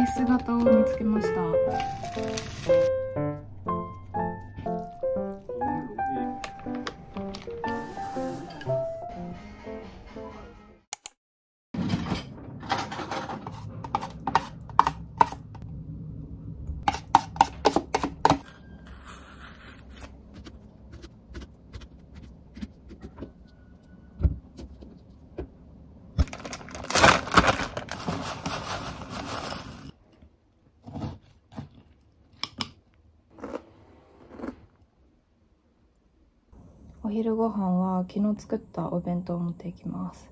アイス型を見つけました。お昼ご飯は昨日作ったお弁当を持っていきます。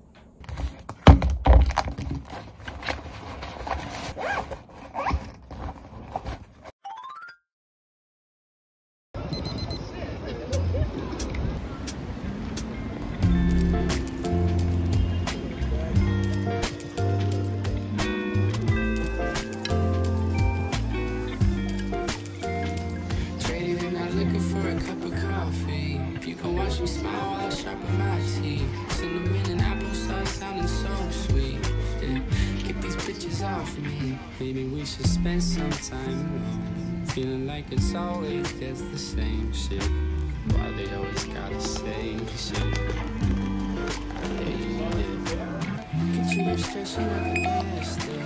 You smile while I sharpen my teeth. Cinnamon and apple sauce sounding so sweet. Yeah. Get these bitches off me. Maybe we should spend some time feeling like it's always just the same shit. Why they always gotta say shit? Get you stressing like a master.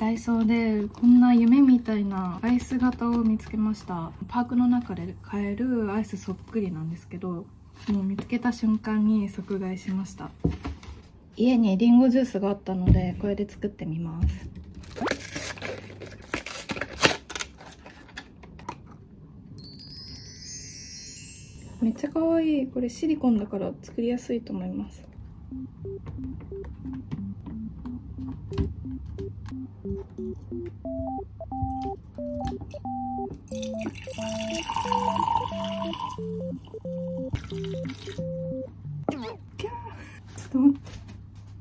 ダイソーでこんな夢みたいなアイス型を見つけました。パークの中で買えるアイスそっくりなんですけど、もう見つけた瞬間に即買いしました。家にリンゴジュースがあったので、これで作ってみます。めっちゃ可愛い。これシリコンだから作りやすいと思います。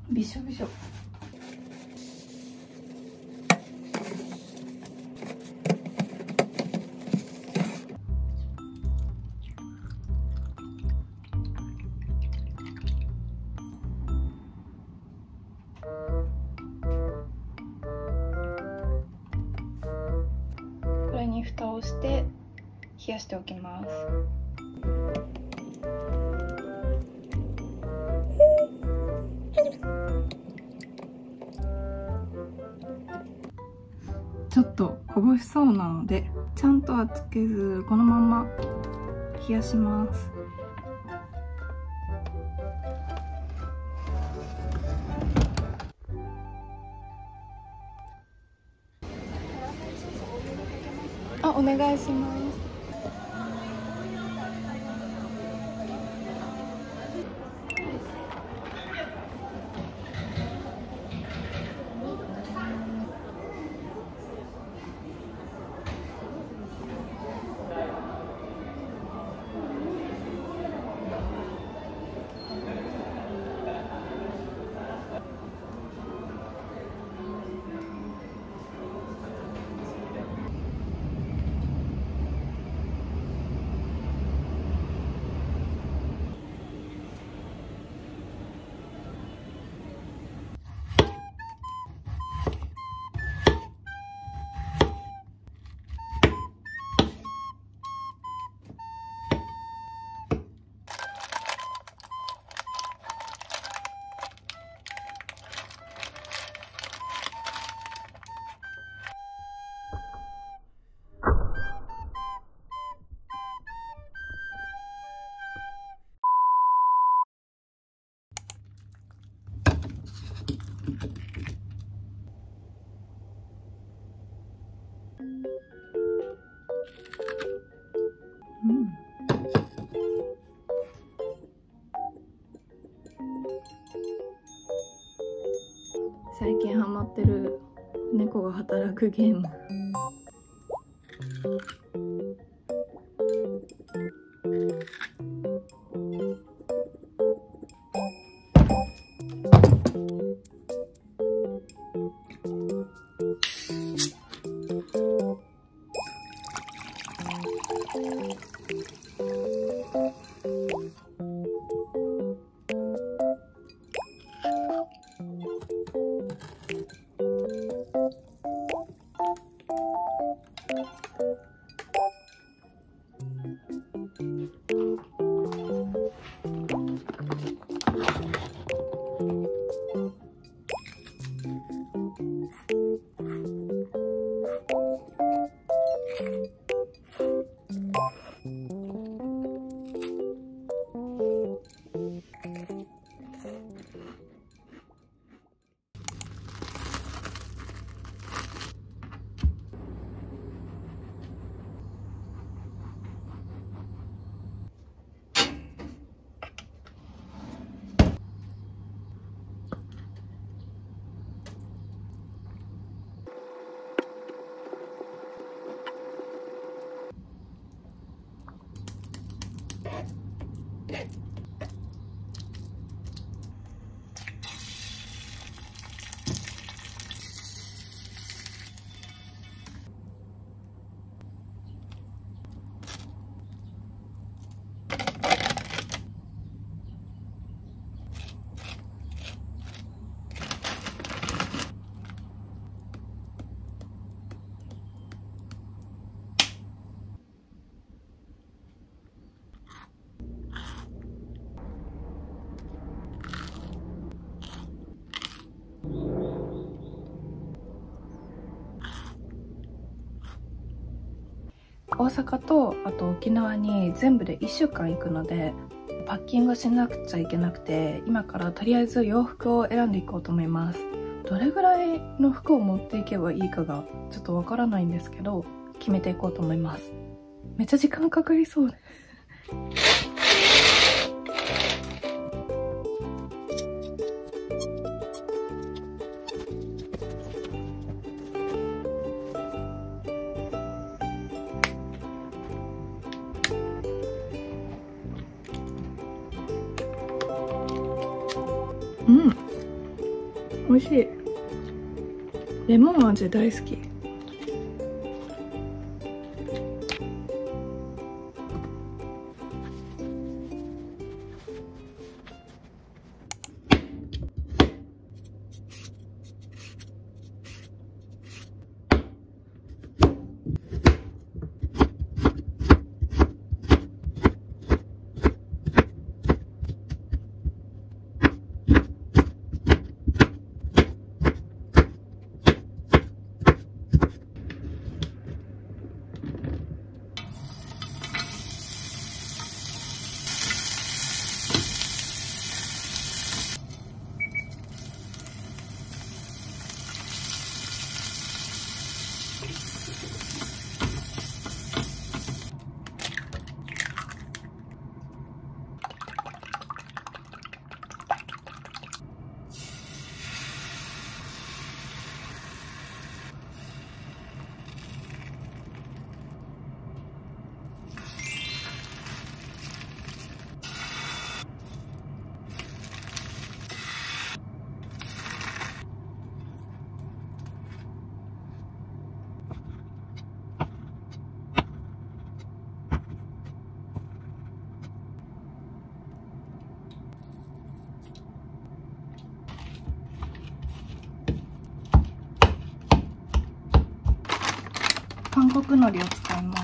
びしょびしょ。これに蓋をして冷やしておきます。ちょっとこぼしそうなので、ちゃんとはつけずこのまま冷やします。あ、お願いします。最近ハマってる猫が働くゲーム。大阪とあと沖縄に全部で1週間行くので、パッキングしなくちゃいけなくて、今からとりあえず洋服を選んでいこうと思います。どれぐらいの服を持っていけばいいかがちょっとわからないんですけど、決めていこうと思います。めっちゃ時間かかりそうです。うん、美味しい。レモン味大好き。韓国海苔を使います。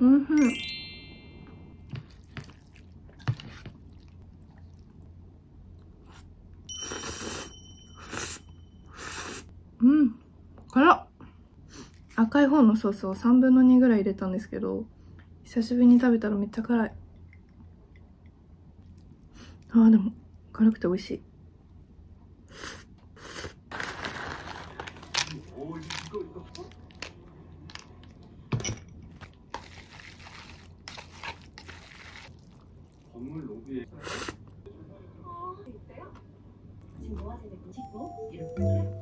うんふん。うん。辛っ。赤い方のソースを3分の2ぐらい入れたんですけど、久しぶりに食べたらめっちゃ辛い。あーでも、辛くて美味しい。뭐 하세요? 뭐 이렇게.